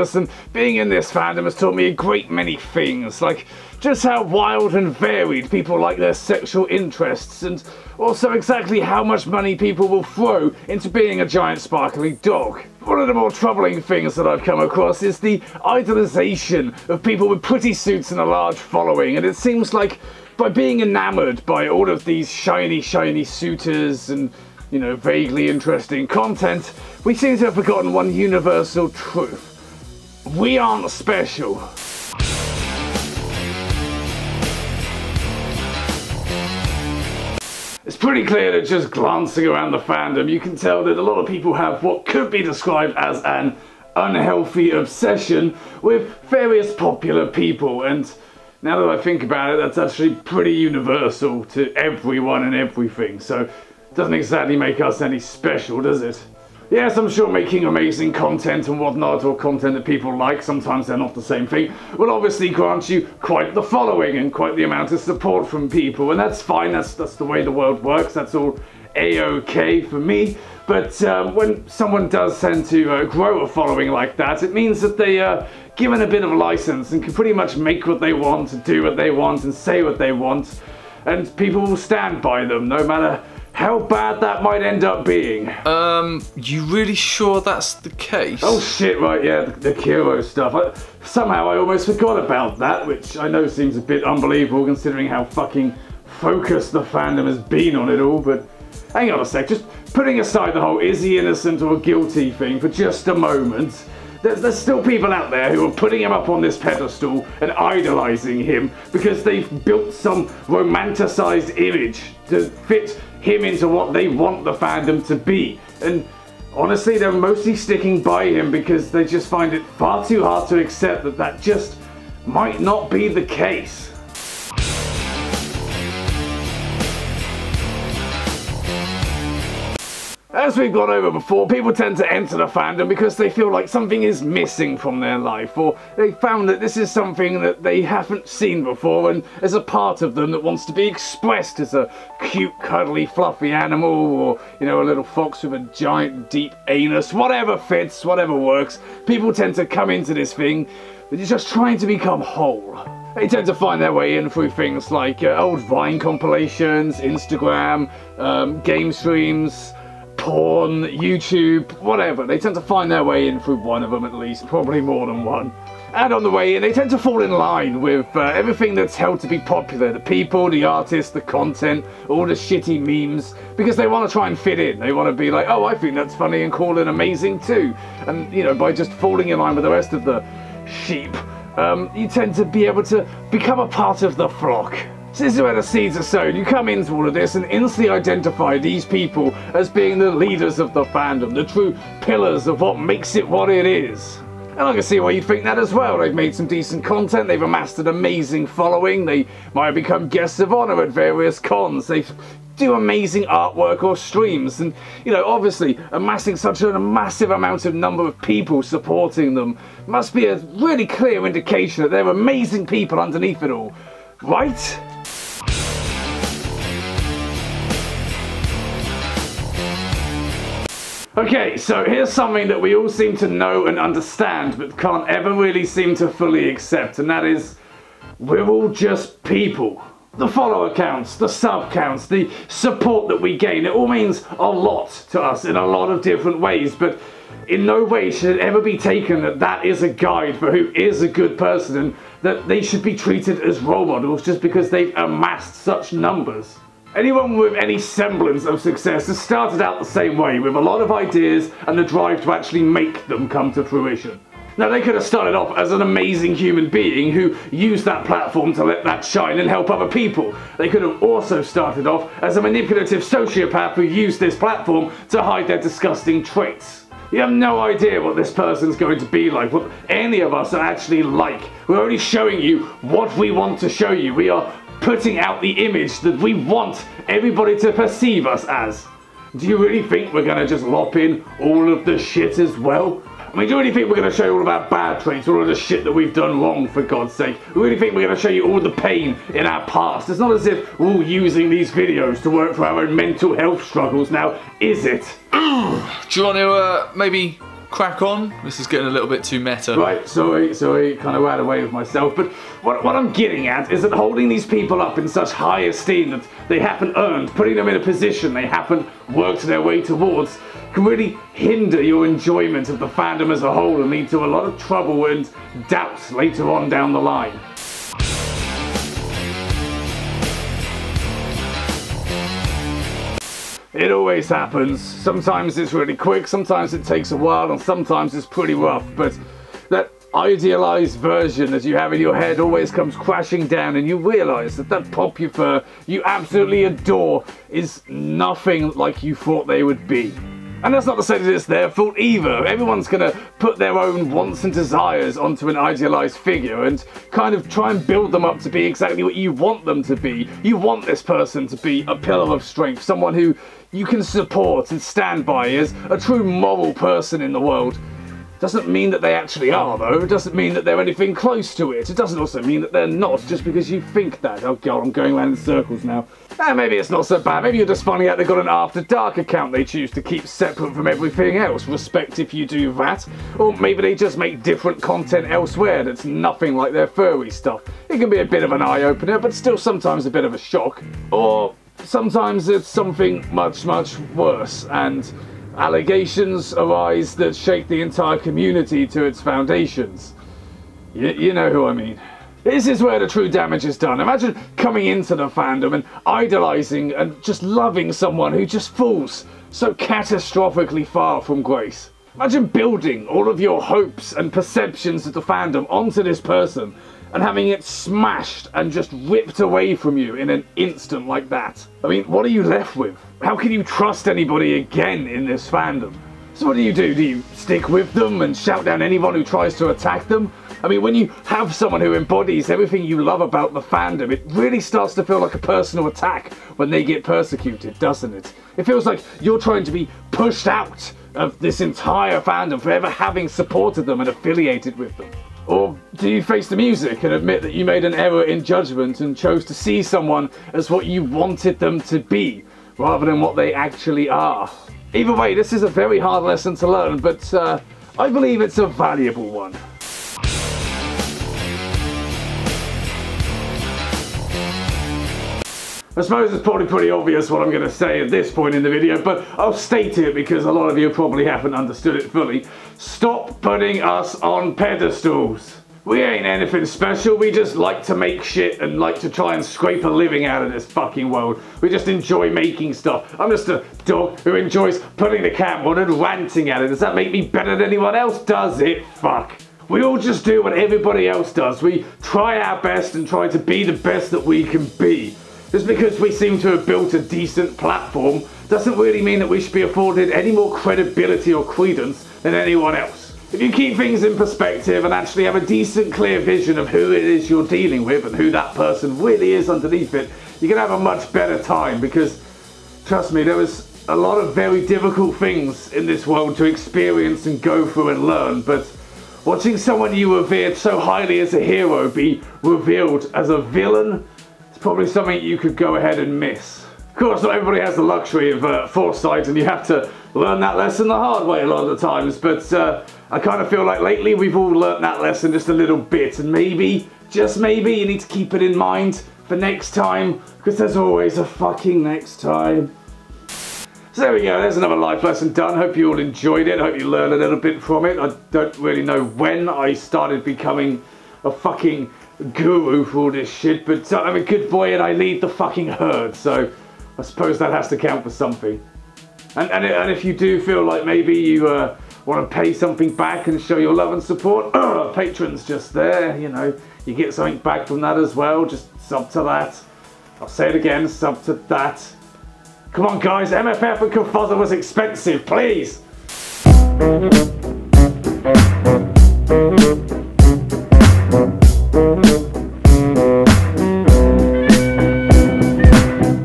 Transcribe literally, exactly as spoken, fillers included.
person, being in this fandom has taught me a great many things, like just how wild and varied people like their sexual interests, and also exactly how much money people will throw into being a giant sparkly dog. One of the more troubling things that I've come across is the idolization of people with pretty suits and a large following, and it seems like by being enamored by all of these shiny, shiny suitors and, you know, vaguely interesting content, we seem to have forgotten one universal truth. We aren't special. It's pretty clear that just glancing around the fandom, you can tell that a lot of people have what could be described as an unhealthy obsession with various popular people, and now that I think about it, that's actually pretty universal to everyone and everything, so it doesn't exactly make us any special, does it? Yes, I'm sure making amazing content and whatnot, or content that people like, sometimes they're not the same thing, will obviously grant you quite the following and quite the amount of support from people, and that's fine, that's, that's the way the world works, that's all A-okay for me. But um, when someone does tend to uh, grow a following like that, it means that they are given a bit of license and can pretty much make what they want, and do what they want, and say what they want, and people will stand by them no matter how bad that might end up being. Um, you really sure that's the case? Oh shit, right, yeah, the, the Kero stuff. I, somehow I almost forgot about that, which I know seems a bit unbelievable considering how fucking focused the fandom has been on it all, but hang on a sec, just putting aside the whole is he innocent or guilty thing for just a moment, there's, there's still people out there who are putting him up on this pedestal and idolising him because they've built some romanticised image to fit him into what they want the fandom to be. And honestly, they're mostly sticking by him because they just find it far too hard to accept that that just might not be the case. As we've gone over before, people tend to enter the fandom because they feel like something is missing from their life, or they found that this is something that they haven't seen before and there's a part of them that wants to be expressed as a cute, cuddly, fluffy animal, or, you know, a little fox with a giant, deep anus. Whatever fits, whatever works, people tend to come into this thing that you're just trying to become whole. They tend to find their way in through things like uh, old Vine compilations, Instagram, um, game streams, porn, YouTube, whatever. They tend to find their way in through one of them at least, probably more than one. And on the way in, they tend to fall in line with uh, everything that's held to be popular. The people, the artists, the content, all the shitty memes, because they want to try and fit in. They want to be like, oh, I think that's funny and cool and amazing too. And, you know, by just falling in line with the rest of the sheep, um, you tend to be able to become a part of the flock. So this is where the seeds are sown. You come into all of this and instantly identify these people as being the leaders of the fandom, the true pillars of what makes it what it is. And I can see why you'd think that as well. They've made some decent content, they've amassed an amazing following, they might have become guests of honor at various cons, they do amazing artwork or streams, and, you know, obviously amassing such a massive amount of number of people supporting them must be a really clear indication that they're amazing people underneath it all, right? Okay, so here's something that we all seem to know and understand but can't ever really seem to fully accept, and that is, we're all just people. The follower counts, the sub counts, the support that we gain, it all means a lot to us in a lot of different ways, but in no way should it ever be taken that that is a guide for who is a good person and that they should be treated as role models just because they've amassed such numbers. Anyone with any semblance of success has started out the same way, with a lot of ideas and the drive to actually make them come to fruition. Now, they could have started off as an amazing human being who used that platform to let that shine and help other people. They could have also started off as a manipulative sociopath who used this platform to hide their disgusting traits. You have no idea what this person's going to be like, what any of us are actually like. We're only showing you what we want to show you. We are putting out the image that we want everybody to perceive us as. Do you really think we're gonna just lop in all of the shit as well? I mean, do you really think we're gonna show you all of our bad traits, all of the shit that we've done wrong, for God's sake? Do you really think we're gonna show you all the pain in our past? It's not as if we're all using these videos to work for our own mental health struggles now, is it? Do you want to uh, maybe crack on. This is getting a little bit too meta. Right, sorry, sorry, kind of ran away with myself. But what, what I'm getting at is that holding these people up in such high esteem that they haven't earned, putting them in a position they haven't worked their way towards, can really hinder your enjoyment of the fandom as a whole and lead to a lot of trouble and doubts later on down the line. It always happens. Sometimes it's really quick, sometimes it takes a while, and sometimes it's pretty rough, but that idealized version that you have in your head always comes crashing down, and you realize that that pop you fur you absolutely adore is nothing like you thought they would be. And that's not to say that it's their fault either. Everyone's gonna put their own wants and desires onto an idealized figure and kind of try and build them up to be exactly what you want them to be. You want this person to be a pillar of strength, someone who you can support and stand by as a true moral person in the world. Doesn't mean that they actually are, though. It doesn't mean that they're anything close to it. It doesn't also mean that they're not, just because you think that. Oh god, I'm going around in circles now. And maybe it's not so bad. Maybe you're just finding out they've got an After Dark account they choose to keep separate from everything else. Respect if you do that. Or maybe they just make different content elsewhere that's nothing like their furry stuff. It can be a bit of an eye-opener, but still sometimes a bit of a shock. Or sometimes it's something much, much worse, and allegations arise that shake the entire community to its foundations. Y- you know who I mean. This is where the true damage is done. Imagine coming into the fandom and idolizing and just loving someone who just falls so catastrophically far from grace. Imagine building all of your hopes and perceptions of the fandom onto this person and having it smashed and just ripped away from you in an instant like that. I mean, what are you left with? How can you trust anybody again in this fandom? So what do you do? Do you stick with them and shout down anyone who tries to attack them? I mean, when you have someone who embodies everything you love about the fandom, it really starts to feel like a personal attack when they get persecuted, doesn't it? It feels like you're trying to be pushed out of this entire fandom for ever having supported them and affiliated with them. Or do you face the music and admit that you made an error in judgment and chose to see someone as what you wanted them to be, rather than what they actually are? Either way, this is a very hard lesson to learn, but uh, I believe it's a valuable one. I suppose it's probably pretty obvious what I'm going to say at this point in the video, but I'll state it because a lot of you probably haven't understood it fully. Stop putting us on pedestals. We ain't anything special, we just like to make shit and like to try and scrape a living out of this fucking world. We just enjoy making stuff. I'm just a dog who enjoys putting the camera on and ranting at it. Does that make me better than anyone else? Does it? Fuck. We all just do what everybody else does. We try our best and try to be the best that we can be. Just because we seem to have built a decent platform doesn't really mean that we should be afforded any more credibility or credence than anyone else. If you keep things in perspective and actually have a decent, clear vision of who it is you're dealing with and who that person really is underneath it, you're gonna have a much better time, because trust me, there was a lot of very difficult things in this world to experience and go through and learn, but watching someone you revered so highly as a hero be revealed as a villain, probably something you could go ahead and miss. Of course, not everybody has the luxury of uh, foresight, and you have to learn that lesson the hard way a lot of the times, but uh, I kind of feel like lately we've all learnt that lesson just a little bit, and maybe, just maybe, you need to keep it in mind for next time, because there's always a fucking next time. So there we go, there's another life lesson done. Hope you all enjoyed it, hope you learned a little bit from it. I don't really know when I started becoming a fucking guru for all this shit, but I'm a good boy and I lead the fucking herd, so I suppose that has to count for something. And, and, and if you do feel like maybe you uh, want to pay something back and show your love and support, uh, patrons just there, you know, you get something back from that as well, just sub to that. I'll say it again, sub to that. Come on guys, M F F and Confuzzler was expensive, please!